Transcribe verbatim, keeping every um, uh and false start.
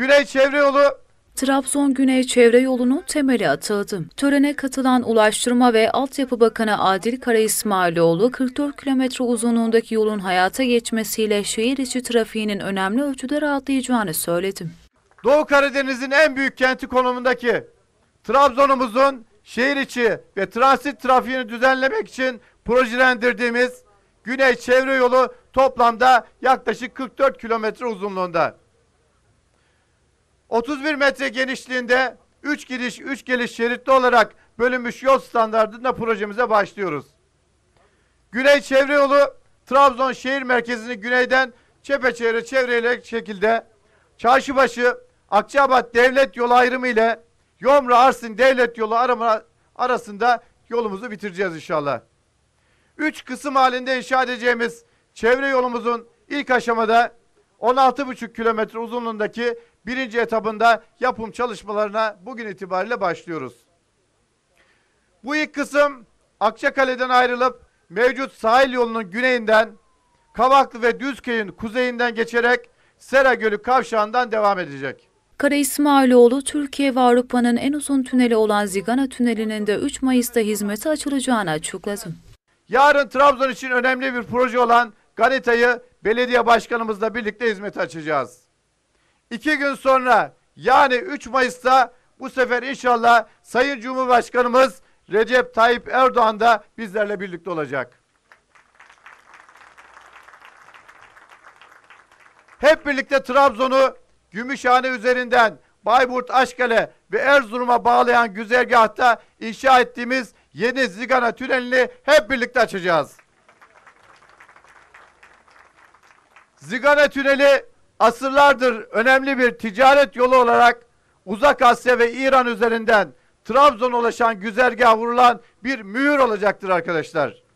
Güney Çevre Yolu. Trabzon Güney Çevre Yolu'nun temeli atıldı. Törene katılan Ulaştırma ve Altyapı Bakanı Adil Karaismailoğlu, kırk dört kilometre uzunluğundaki yolun hayata geçmesiyle şehir içi trafiğinin önemli ölçüde rahatlayacağını söyledi. Doğu Karadeniz'in en büyük kenti konumundaki Trabzon'umuzun şehir içi ve transit trafiğini düzenlemek için projelendirdiğimiz Güney Çevre Yolu toplamda yaklaşık kırk dört kilometre uzunluğunda, otuz bir metre genişliğinde üç giriş üç geliş şeritli olarak bölünmüş yol standartında projemize başlıyoruz. Güney Çevre Yolu, Trabzon şehir merkezini güneyden çepeçevre çevreleyecek şekilde Çarşıbaşı Akçabat devlet yolu ayrımı ile Yomra Arsin devlet yolu arasında yolumuzu bitireceğiz inşallah. Üç kısım halinde inşa edeceğimiz çevre yolumuzun ilk aşamada on altı buçuk kilometre uzunluğundaki birinci etapında yapım çalışmalarına bugün itibariyle başlıyoruz. Bu ilk kısım Akçakale'den ayrılıp mevcut sahil yolunun güneyinden, Kavaklı ve Düzköy'ün kuzeyinden geçerek Sera Gölü kavşağından devam edecek. Karaismailoğlu, Türkiye ve Avrupa'nın en uzun tüneli olan Zigana Tüneli'nin de üç Mayıs'ta hizmete açılacağını açıkladı. Yarın Trabzon için önemli bir proje olan Ganeta'yı belediye başkanımızla birlikte hizmete açacağız. İki gün sonra yani üç Mayıs'ta bu sefer inşallah Sayın Cumhurbaşkanımız Recep Tayyip Erdoğan da bizlerle birlikte olacak. Hep birlikte Trabzon'u Gümüşhane üzerinden Bayburt, Aşkale ve Erzurum'a bağlayan güzergahta inşa ettiğimiz yeni Zigana Tüneli'ni hep birlikte açacağız. Zigana Tüneli asırlardır önemli bir ticaret yolu olarak Uzak Asya ve İran üzerinden Trabzon'a ulaşan güzergaha vurulan bir mühür olacaktır arkadaşlar.